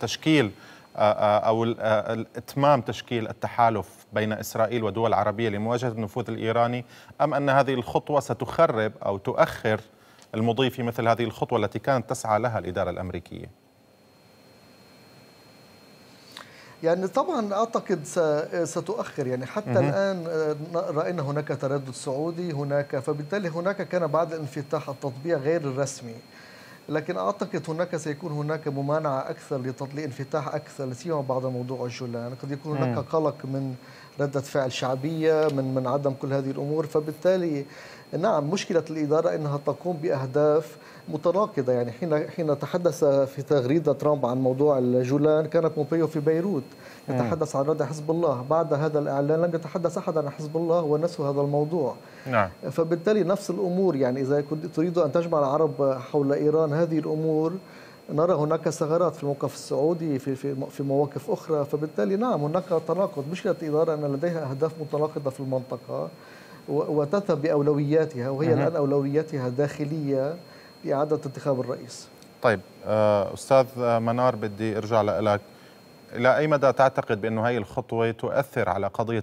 تشكيل أو إتمام تشكيل التحالف بين إسرائيل ودول عربية لمواجهة النفوذ الإيراني، أم أن هذه الخطوة ستخرب أو تؤخر المضي في مثل هذه الخطوة التي كانت تسعى لها الإدارة الأمريكية؟ يعني طبعا أعتقد ستؤخر، يعني حتى الآن رأينا هناك تردد سعودي هناك، فبالتالي هناك كان بعد انفتاح التطبيع غير الرسمي، لكن أعتقد هناك سيكون هناك ممانعة أكثر لانفتاح أكثر، سيما بعد موضوع الجولان، قد يكون هناك قلق من ردة فعل شعبية، من عدم كل هذه الأمور. فبالتالي نعم مشكلة الإدارة أنها تقوم بأهداف متناقضة، يعني حين تحدث في تغريدة ترامب عن موضوع الجولان كانت بومبيو في بيروت يتحدث عن ردع حزب الله، بعد هذا الإعلان لم يتحدث أحد عن حزب الله ونسوا هذا الموضوع. نعم. فبالتالي نفس الأمور، يعني إذا كنت تريد أن تجمع العرب حول إيران هذه الأمور، نرى هناك ثغرات في الموقف السعودي في مواقف أخرى، فبالتالي نعم هناك تناقض. مشكلة الإدارة أن لديها أهداف متناقضة في المنطقة وتذهب بأولوياتها، وهي الآن أولوياتها داخلية لإعادة انتخاب الرئيس. طيب أستاذ منار، بدي أرجع لك، إلى أي مدى تعتقد بأن هذه الخطوة تؤثر على قضية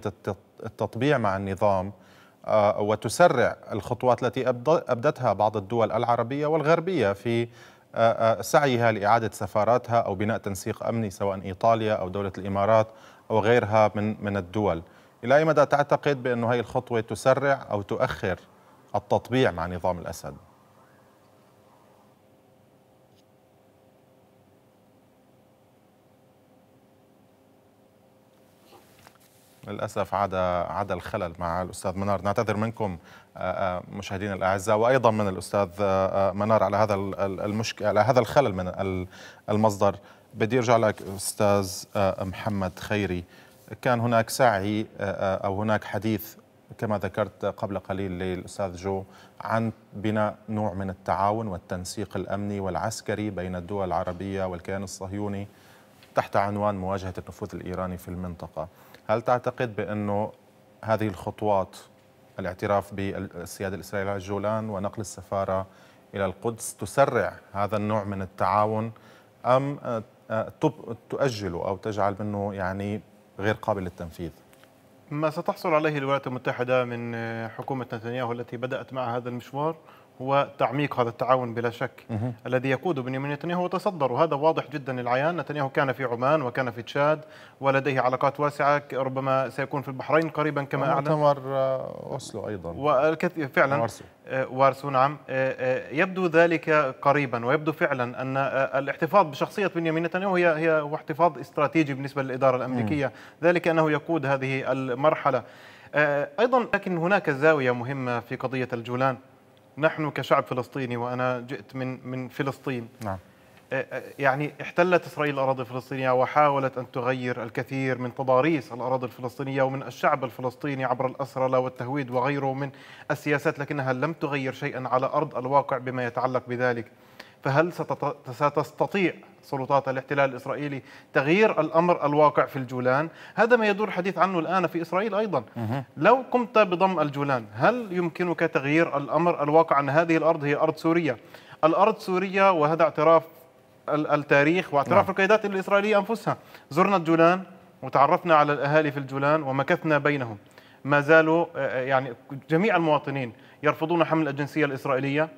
التطبيع مع النظام وتسرع الخطوات التي أبدتها بعض الدول العربية والغربية في سعيها لإعادة سفاراتها أو بناء تنسيق أمني سواء إيطاليا أو دولة الإمارات أو غيرها من الدول. إلى أي مدى تعتقد بأن هذه الخطوة تسرع أو تؤخر التطبيع مع نظام الأسد؟ للأسف عاد الخلل مع الأستاذ منار. نعتذر منكم مشاهدينا الأعزاء وأيضا من الأستاذ منار على هذا المشكلة، على هذا الخلل من المصدر. بدي أرجع لك أستاذ محمد خيري. كان هناك سعي أو هناك حديث كما ذكرت قبل قليل للأستاذ جو عن بناء نوع من التعاون والتنسيق الأمني والعسكري بين الدول العربية والكيان الصهيوني تحت عنوان مواجهة النفوذ الإيراني في المنطقة. هل تعتقد بأنه هذه الخطوات، الاعتراف بالسيادة الإسرائيلية على الجولان ونقل السفارة إلى القدس، تسرع هذا النوع من التعاون أم تؤجله أو تجعل منه يعني غير قابل للتنفيذ؟ ما ستحصل عليه الولايات المتحدة من حكومة نتنياهو التي بدأت مع هذا المشوار هو تعميق هذا التعاون بلا شك الذي يقود بنيامين نتنياهو وتصدر، وهذا واضح جدا العيان. نتنياهو كان في عمان وكان في تشاد ولديه علاقات واسعة، ربما سيكون في البحرين قريبا كما أعلن، مؤتمر أوسلو أيضا والكثير فعلا وارسو نعم، يبدو ذلك قريبا. ويبدو فعلا أن الاحتفاظ بشخصية بنيامين نتنياهو هو احتفاظ استراتيجي بالنسبة للإدارة الأمريكية، ذلك أنه يقود هذه المرحلة أيضا. لكن هناك زاوية مهمة في قضية الجولان. نحن كشعب فلسطيني، وأنا جئت من فلسطين، نعم، يعني احتلت إسرائيل الأراضي الفلسطينية وحاولت أن تغير الكثير من تضاريس الأراضي الفلسطينية ومن الشعب الفلسطيني عبر الأسرلة والتهويد وغيره من السياسات، لكنها لم تغير شيئا على أرض الواقع بما يتعلق بذلك. فهل ستستطيع سلطات الاحتلال الإسرائيلي تغيير الأمر الواقع في الجولان؟ هذا ما يدور الحديث عنه الآن في إسرائيل أيضا. لو قمت بضم الجولان هل يمكنك تغيير الأمر الواقع أن هذه الأرض هي أرض سورية؟ الأرض سورية، وهذا اعتراف التاريخ واعتراف القيادات الإسرائيلية أنفسها. زرنا الجولان وتعرفنا على الأهالي في الجولان ومكثنا بينهم، ما زالوا يعني جميع المواطنين يرفضون حمل الجنسية الإسرائيلية.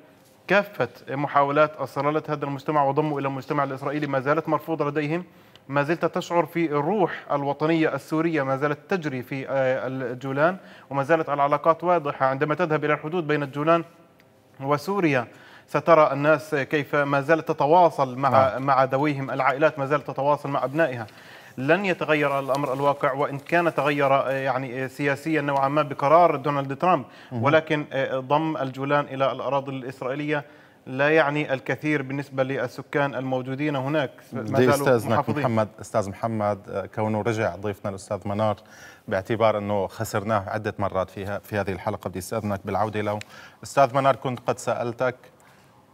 كافة محاولات أصالة هذا المجتمع وضمه إلى المجتمع الإسرائيلي ما زالت مرفوضة لديهم. ما زلت تشعر في الروح الوطنية السورية ما زالت تجري في الجولان، وما زالت العلاقات واضحة. عندما تذهب إلى الحدود بين الجولان وسوريا سترى الناس كيف ما زالت تتواصل مع ذويهم، العائلات ما زالت تتواصل مع أبنائها. لن يتغير الأمر الواقع، وإن كان تغير يعني سياسيا نوعا ما بقرار دونالد ترامب، ولكن ضم الجولان إلى الأراضي الإسرائيلية لا يعني الكثير بالنسبة للسكان الموجودين هناك، ما زالوا محافظين. أستاذ محمد كونه رجع ضيفنا الأستاذ منار، باعتبار أنه خسرناه عدة مرات في هذه الحلقة، بدي استأذنك بالعودة له. أستاذ منار، كنت قد سألتك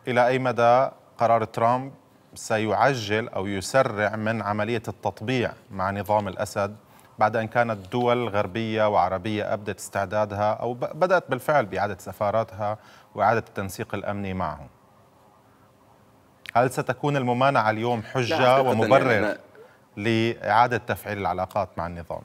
إلى أي مدى قرار ترامب سيعجل أو يسرع من عملية التطبيع مع نظام الأسد بعد أن كانت دول غربية وعربية أبدت استعدادها أو بدأت بالفعل بإعادة سفاراتها وإعادة التنسيق الأمني معهم. هل ستكون الممانعة اليوم حجة ومبرر لإعادة تفعيل العلاقات مع النظام؟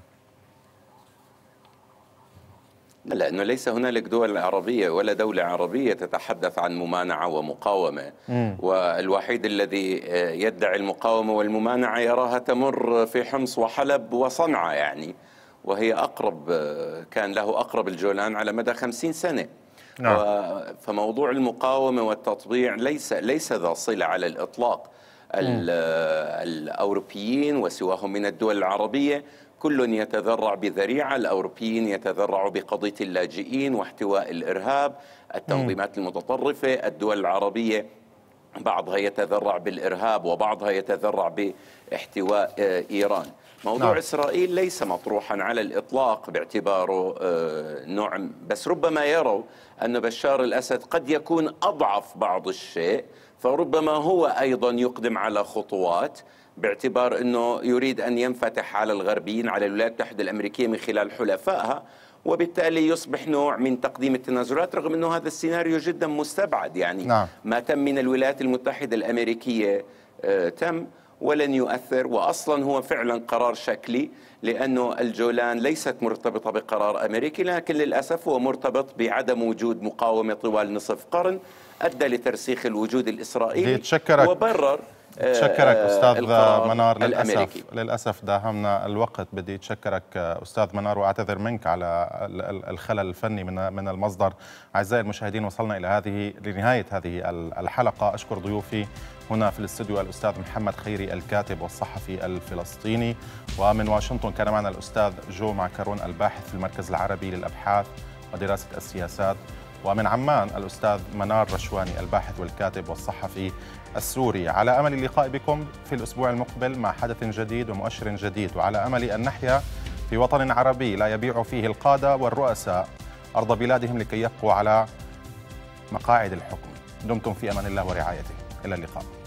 لأنه ليس هنالك دول عربية ولا دولة عربية تتحدث عن ممانعة ومقاومة، والوحيد الذي يدعي المقاومة والممانعة يراها تمر في حمص وحلب وصنعاء، يعني وهي أقرب كان له أقرب الجولان على مدى 50 سنة. فموضوع المقاومة والتطبيع ليس ذا صلة على الإطلاق. الأوروبيين وسواهم من الدول العربية كل يتذرع بذريعة. الأوروبيين يتذرعوا بقضية اللاجئين واحتواء الإرهاب، التنظيمات المتطرفة. الدول العربية بعضها يتذرع بالإرهاب وبعضها يتذرع باحتواء إيران. موضوع إسرائيل ليس مطروحا على الإطلاق باعتباره نوع، بس ربما يروا أن بشار الأسد قد يكون أضعف بعض الشيء، فربما هو أيضا يقدم على خطوات باعتبار أنه يريد أن ينفتح على الغربيين، على الولايات المتحدة الأمريكية من خلال حلفائها، وبالتالي يصبح نوع من تقديم التنازلات، رغم أنه هذا السيناريو جدا مستبعد. يعني ما تم من الولايات المتحدة الأمريكية تم، ولن يؤثر، وأصلا هو فعلا قرار شكلي لأنه الجولان ليست مرتبطة بقرار أمريكي، لكن للأسف هو مرتبط بعدم وجود مقاومة طوال نصف قرن أدى لترسيخ الوجود الإسرائيلي. وبرر تشكرك أستاذ منار. للأسف داهمنا الوقت. بدي أتشكرك أستاذ منار وأعتذر منك على الخلل الفني من المصدر. أعزائي المشاهدين وصلنا إلى لنهاية هذه الحلقة. أشكر ضيوفي هنا في الاستوديو الأستاذ محمد خيري الكاتب والصحفي الفلسطيني، ومن واشنطن كان معنا الأستاذ جو معكرون الباحث في المركز العربي للأبحاث ودراسة السياسات، ومن عمان الأستاذ منار رشواني الباحث والكاتب والصحفي السوري. على أمل اللقاء بكم في الأسبوع المقبل مع حدث جديد ومؤشر جديد، وعلى أمل أن نحيا في وطن عربي لا يبيع فيه القادة والرؤساء أرض بلادهم لكي يبقوا على مقاعد الحكم. دمتم في أمان الله ورعايته. إلى اللقاء.